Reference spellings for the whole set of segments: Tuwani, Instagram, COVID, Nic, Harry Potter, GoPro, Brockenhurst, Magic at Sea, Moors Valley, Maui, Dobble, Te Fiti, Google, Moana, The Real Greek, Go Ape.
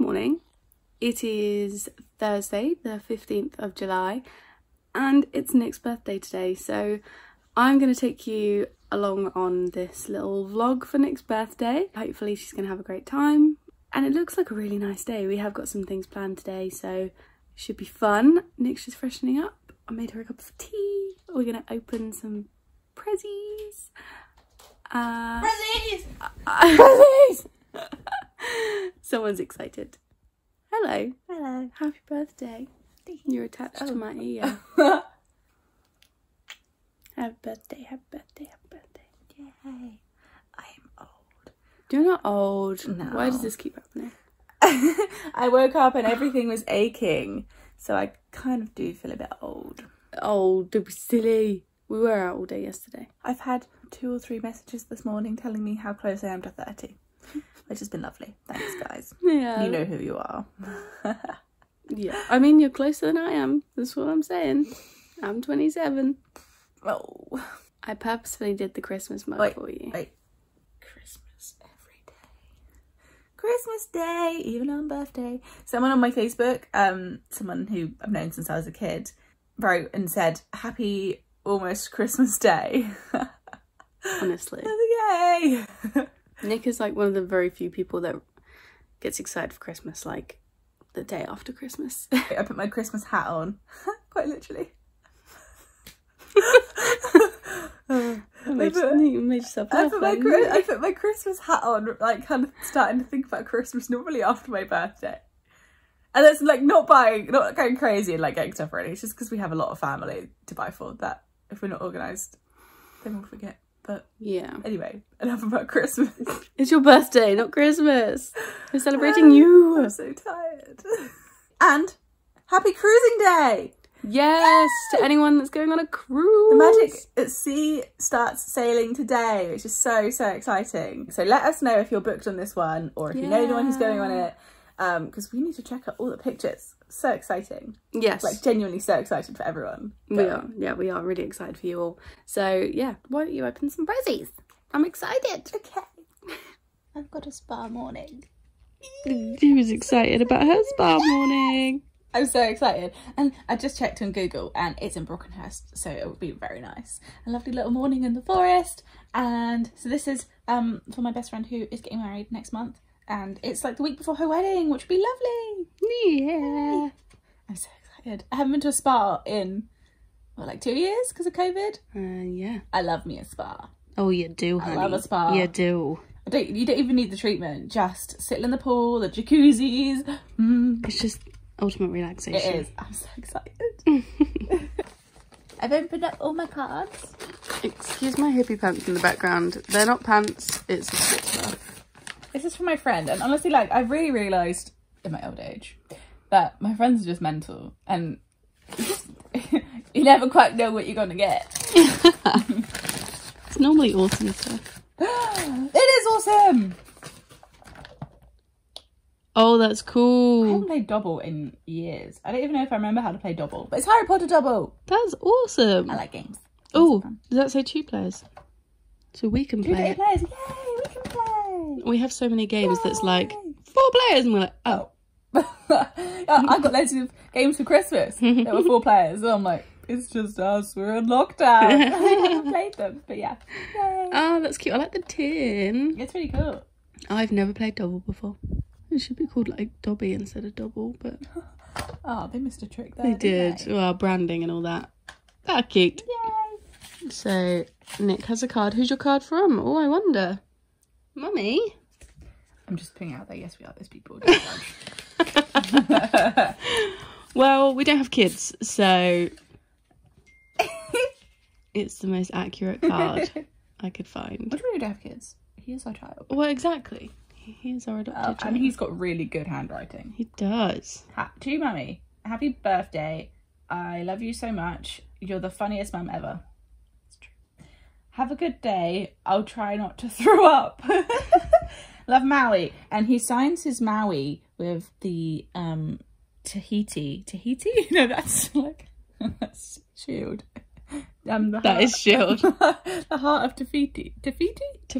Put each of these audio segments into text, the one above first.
Good morning. It is Thursday, the 15th of July, and it's Nick's birthday today, so I'm going to take you along on this little vlog for Nick's birthday. Hopefully she's going to have a great time, and it looks like a really nice day. We have got some things planned today, so it should be fun. Nick's just freshening up. I made her a cup of tea. We're going to open some prezzies. Prezzies! Prezzies! Someone's excited. Hello. Hello. Happy birthday. Thank you. You're attached to my ear. Happy birthday, happy birthday, happy birthday. Yay. I am old. You're not old. No. Why does this keep happening? I woke up and everything was aching. So I kind of do feel a bit old. Old, don't be silly. We were out all day yesterday. I've had 2 or 3 messages this morning telling me how close I am to 30. Which has been lovely. Thanks, guys. Yeah. You know who you are. Yeah. I mean, you're closer than I am. That's what I'm saying. I'm 27. Oh. I purposefully did the Christmas mug for you. Wait. Christmas every day. Christmas Day, even on birthday. Someone on my Facebook, someone who I've known since I was a kid, wrote and said, happy almost Christmas Day. Honestly. Yay! Nick is like one of the very few people that gets excited for Christmas like the day after Christmas. I put my Christmas hat on, quite literally. I put my Christmas hat on, like kind of starting to think about Christmas normally after my birthday. And that's like not going crazy and like getting stuff ready. It's just because we have a lot of family to buy for that. If we're not organised, then we'll forget. But yeah. Anyway, enough about Christmas. It's your birthday, not Christmas. We're celebrating you. I'm so tired. And happy cruising day. Yes, yay! To anyone that's going on a cruise. The magic at sea starts sailing today, which is so, so exciting. So let us know if you're booked on this one or if you know anyone who's going on it. Because we need to check out all the pictures. So exciting. Yes. Like genuinely so excited for everyone. We are. Yeah, we are really excited for you all. So yeah, why don't you open some prezzies? I'm excited. Okay. I've got a spa morning. She was excited about her spa morning. I'm so excited. And I just checked on Google and it's in Brockenhurst, so it will be very nice. A lovely little morning in the forest. And so this is for my best friend who is getting married next month. And it's like the week before her wedding, which would be lovely. Yeah. I'm so excited. I haven't been to a spa in, what, like 2 years because of COVID? Yeah. I love me a spa. Oh, you do, honey. I love a spa. You do. You don't even need the treatment. Just sit in the pool, the jacuzzis. It's just ultimate relaxation. It is. I'm so excited. I've opened up all my cards. Excuse my hippie pants in the background. They're not pants, it's a slipper. This is from my friend, and honestly, like, I've really realised in my old age that my friends are just mental, and you never quite know what you're going to get. It's normally awesome stuff. It is awesome! Oh, that's cool. I haven't played Dobble in years. I don't even know if I remember how to play Dobble, but it's Harry Potter Dobble. That's awesome. I like games. Oh, does that say 2 players? So we can play. 2 players, yay! We have so many games that's like 4 players and we're like, oh. I got loads of games for Christmas that were 4 players. So I'm like, it's just us, we're in lockdown. I haven't played them, but yeah. Yay. Oh, that's cute. I like the tin. It's really cool. I've never played Dobble before. It should be called like Dobby instead of Dobble, but... Oh, they missed a trick there. They did. Well, branding and all that. That's cute. Yay. So, Nick has a card. Who's your card from? Oh, I wonder. Mummy? I'm just putting out there, yes, we are those people. Well, we don't have kids, so it's the most accurate card I could find. What do we don't have kids? He is our child. Well, exactly. He is our adopted child. And he's got really good handwriting. He does. To Mummy, happy birthday. I love you so much. You're the funniest mum ever. Have a good day. I'll try not to throw up. Love, Maui. And he signs his Maui with the Tahiti? No, that's like that's shield. That is shield. The heart of Te Fiti. Te Fiti? Te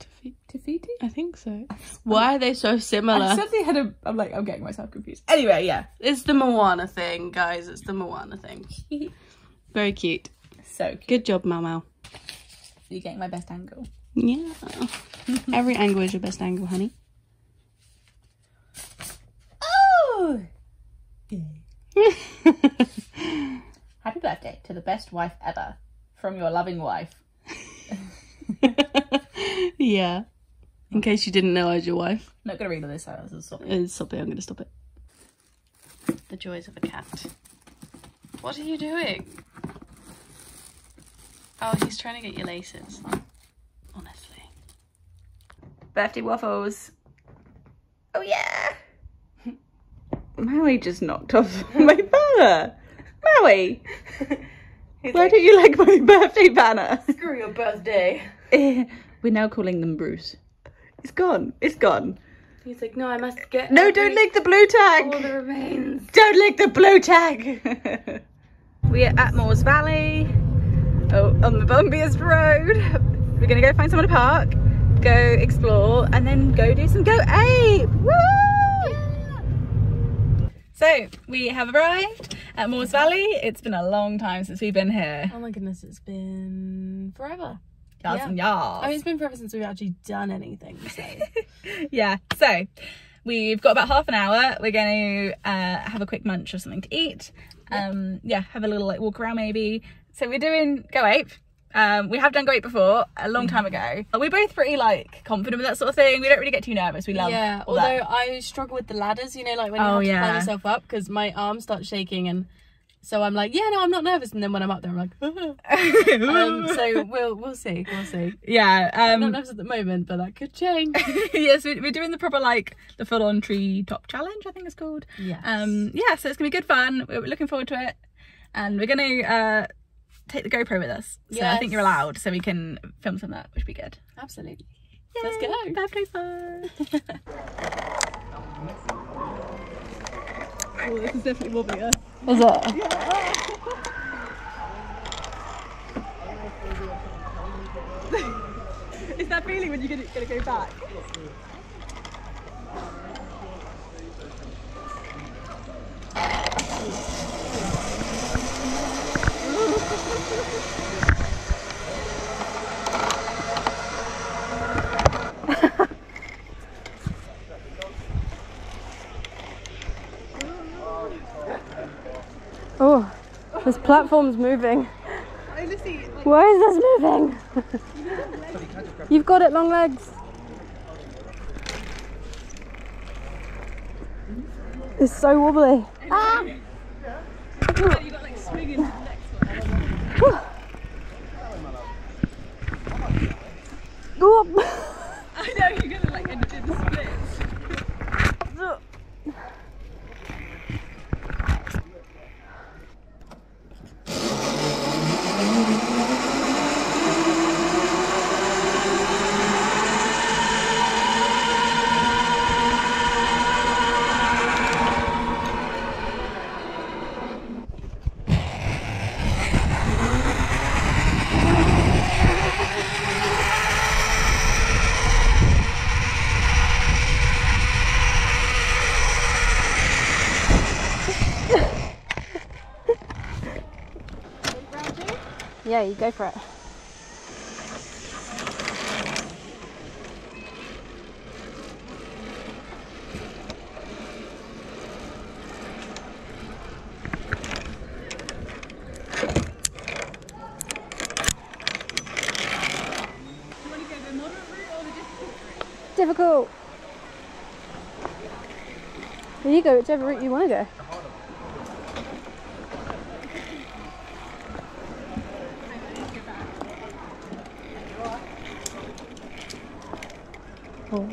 Fiti. Te Fiti? I think so. Why are they so similar? I said they had a... I'm like, I'm getting myself confused. Anyway, yeah. It's the Moana thing, guys. It's the Moana thing. Very cute. So cute. Good job, Mau Mau. You're getting my best angle. Yeah. Every angle is your best angle, honey. Oh! Happy birthday to the best wife ever. From your loving wife. Yeah. In case you didn't know I was your wife. I'm not going to read all this out. Stop it. I'm going to stop it. The joys of a cat. What are you doing? Oh, he's trying to get your laces. Honestly. Birthday waffles. Oh, yeah. Maui just knocked off my banner. Maui. Why don't you like my birthday banner? Screw your birthday. We're now calling them Bruce. It's gone. It's gone. He's like, no, I must get... No, don't lick the blue tag. All the remains. Don't lick the blue tag. We are at Moors Valley. Oh, on the bumpiest road. We're going to go find someone to park, go explore, and then go do some Go Ape. Woo! So, we have arrived at Moors Valley. It's been a long time since we've been here. Oh my goodness, it's been forever. Yards and yards. I mean, it's been forever since we've actually done anything, so. Yeah, so we've got about half an hour. We're going to have a quick munch of something to eat. Yeah, have a little like walk around maybe. So we're doing Go Ape. We have done Go Ape before, a long time ago. We're both pretty like confident with that sort of thing. We don't really get too nervous. We love although I struggle with the ladders, you know, like when you have to climb yourself up, because my arms start shaking, and so I'm like, yeah, no, I'm not nervous, and then when I'm up there I'm like so we'll see. Yeah, I'm not nervous at the moment, but that could change. Yes, we're doing the proper like the full-on tree top challenge, I think it's called. Yeah. Yeah, so it's gonna be good fun. We're looking forward to it, and we're gonna take the GoPro with us, so I think you're allowed, so we can film some of that, which would be good. Absolutely. Yay, let's go. Birthday fun. Oh, this is definitely wobbly. Is it? Yeah. It's that feeling when you're gonna go back. Oh, this platform's moving. Why is this moving? You've got it, long legs. It's so wobbly. Ah! I know, you're gonna like end up in the Yeah, you go for it. Do you want to go the moderate route or the difficult? Difficult. There you go, whichever route you want to go. Oh.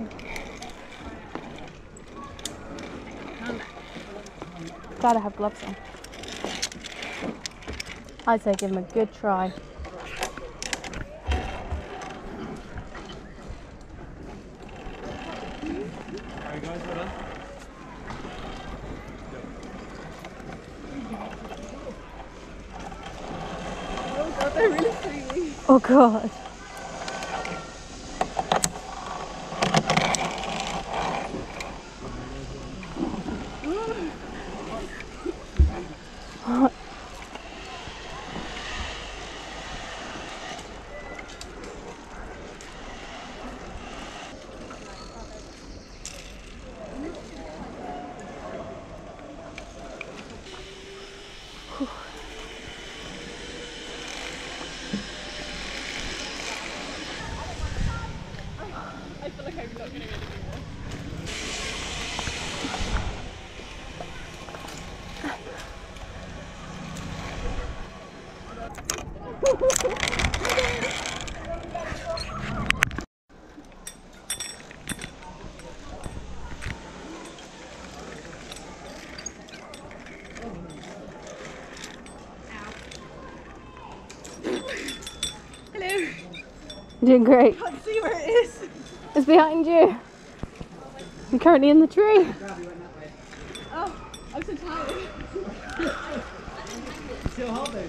Glad I have gloves on. I'd say give him a good try. Oh god, they're really squeaky. Oh god. I feel like I'm not going to get any more. Hello. Doing great. I can't see where it is. It's behind you. I'm currently in the tree. Oh, I'm so tired. Still hot though.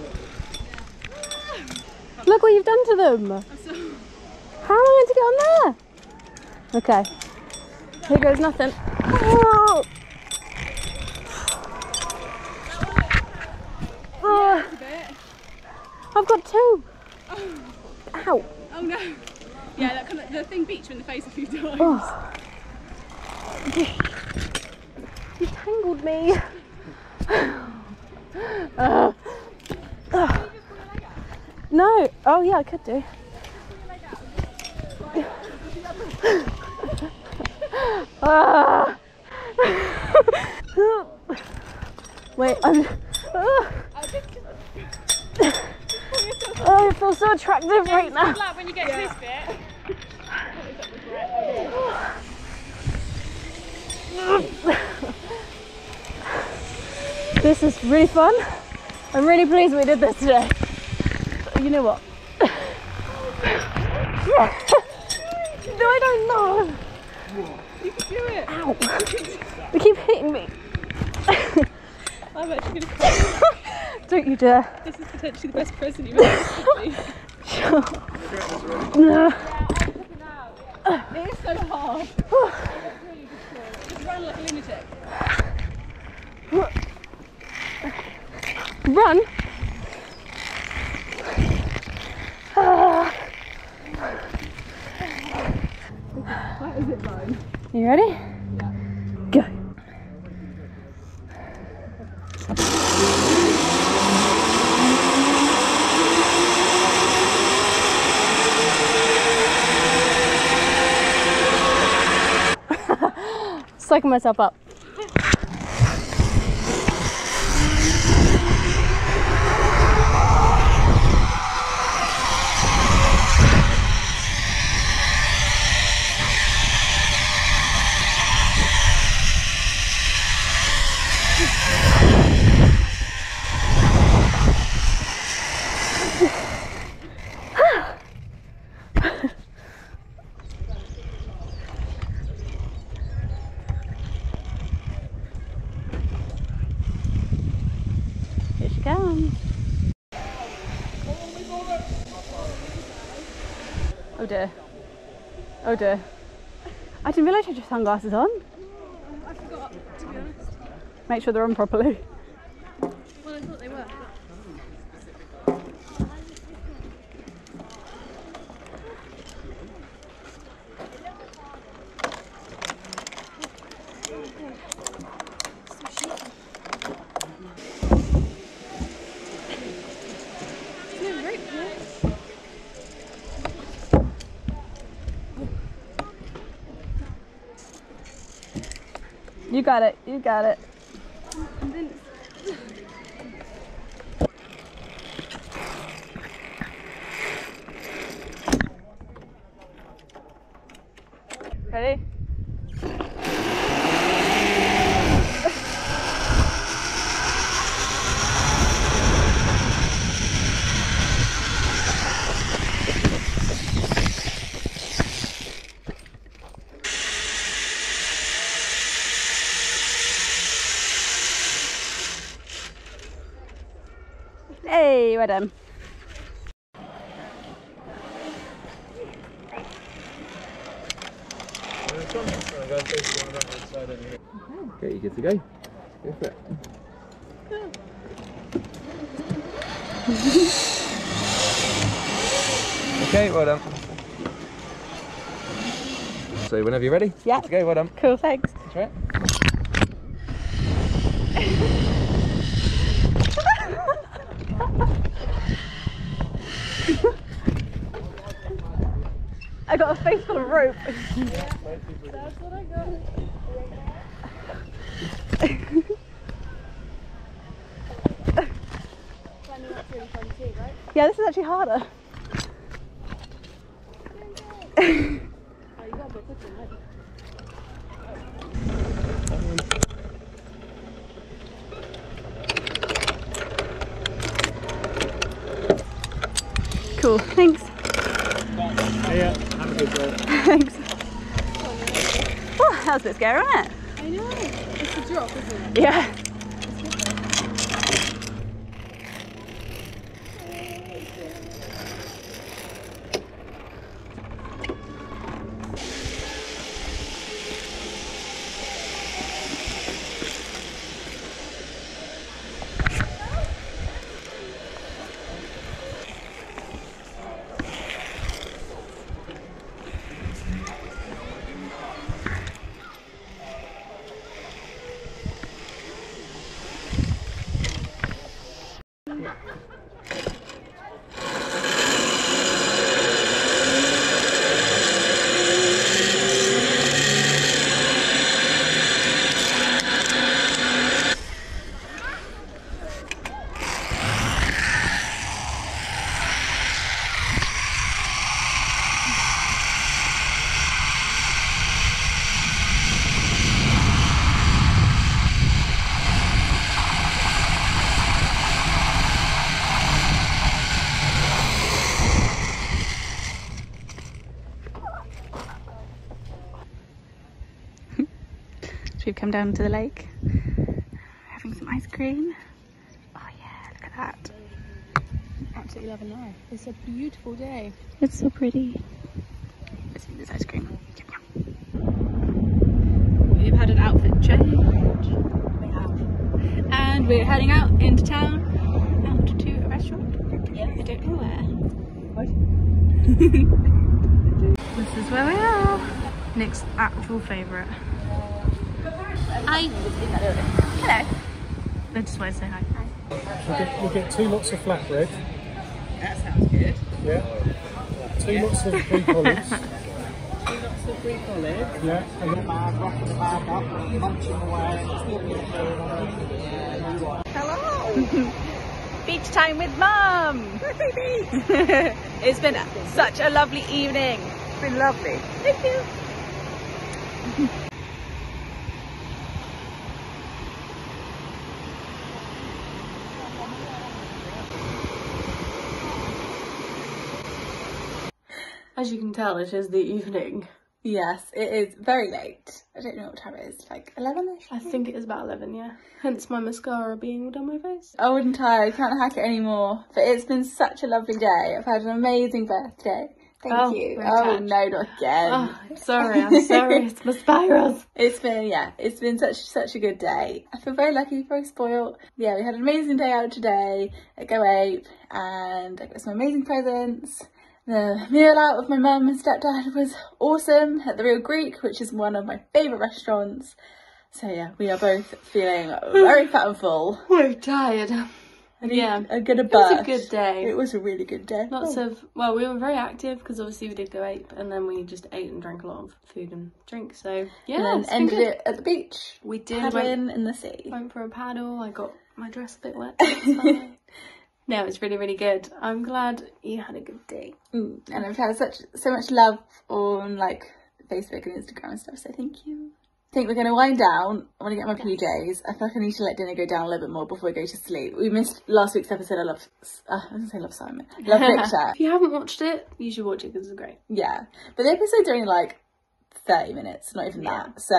Look what you've done to them. How am I going to get on there? Okay. Here goes nothing. Oh. Oh. I've got two. Ow. Oh no. Yeah, that kind of, the thing beat you in the face a few times. Oh. You tangled me. No. Oh yeah, I could do. Wait, I'm... Oh, I feel so attractive right now. Good luck when you get to this bit. This is really fun. I'm really pleased we did this today. You know what? No, I don't know. You can do it. Ow. They keep hitting me. I'm actually going to cry. Don't you dare. This is potentially the best present you've ever given me. Sure. No. It is so hard. It's really difficult. Just run like a lunatic. Run? That is it, mine. You ready? Yeah. Go. Psyching myself up. Oh dear. Oh dear. I didn't realise you had your sunglasses on. I forgot, to be honest. Make sure they're on properly. Well, I thought they were. You got it, you got it. Ready? Hey, well done. Okay, you get to go. Go for it. Okay, well done. So whenever you're ready, yeah. Let's go, well done. Cool, thanks. That's right. I got a face full of rope. Yeah, that's what I got. Climbing up's really fun too, right? Yeah, this is actually harder. Oh, you got a bit quicker, haven't you? Cool, thanks. Yeah, have a good day. Thanks. Oh, that was a bit scary, wasn't it? I know. It's a drop, isn't it? Yeah. Come down to the lake, having some ice cream. Oh yeah, look at that. Absolutely loving life. It's a beautiful day. It's so pretty. Let's eat this ice cream. We've had an outfit change. We have. And we're heading out into town, out to a restaurant. Yes. I don't know where. This is where we are. Nick's actual favourite. Hi. Hello. I just want to say hi. Hi. We'll get two lots of flatbread. That sounds good. Yeah. Two lots of Greek olives. 2 lots of Greek olives. Yeah. And then rocking the bag up, munching away. Hello. Beach time with Mum. It's been such a lovely evening. It's been lovely. Thank you. As you can tell, it is the evening. Yes, it is very late. I don't know what time it is, like 11 ish? I think it is about 11, yeah. Hence my mascara being all down my face. I wouldn't tire, I can't hack it anymore. But it's been such a lovely day. I've had an amazing birthday. Thank you. Oh no, not again. Oh, I'm sorry, it's my spirals. It's been such a good day. I feel very lucky, very spoiled. Yeah, we had an amazing day out today at Go Ape and I got some amazing presents. The meal out with my mum and stepdad was awesome at The Real Greek, which is one of my favourite restaurants. So yeah, we are both feeling very fat and full. We're tired. And yeah, it was a good day. It was a really good day. Well, we were very active because obviously we did Go Ape and then we just ate and drank a lot of food and drink. So yeah, and then ended it at the beach. We did. Paddling in the sea. Went for a paddle. I got my dress a bit wet. No, it's really, really good. I'm glad you had a good day. And I've had so much love on like Facebook and Instagram and stuff, so thank you. I think we're going to wind down. I want to get my PJs. I feel like I need to let dinner go down a little bit more before we go to sleep. We missed last week's episode of Love Picture. If you haven't watched it, you should watch it because it's great. Yeah, but the episode's only like 30 minutes, not even that. So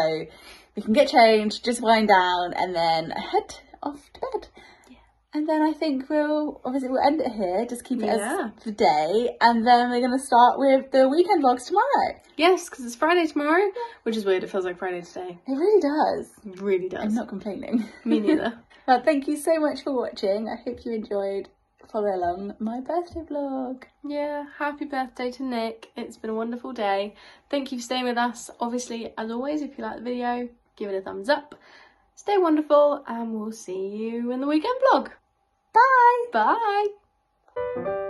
we can get changed, just wind down and then head off to bed. And then I think we'll end it here, just keep it as the day. And then we're going to start with the weekend vlogs tomorrow. Yes, because it's Friday tomorrow, which is weird. It feels like Friday today. It really does. It really does. I'm not complaining. Me neither. Well, thank you so much for watching. I hope you enjoyed following along my birthday vlog. Yeah, happy birthday to Nick. It's been a wonderful day. Thank you for staying with us. Obviously, as always, if you like the video, give it a thumbs up. Stay wonderful and we'll see you in the weekend vlog. Bye. Bye.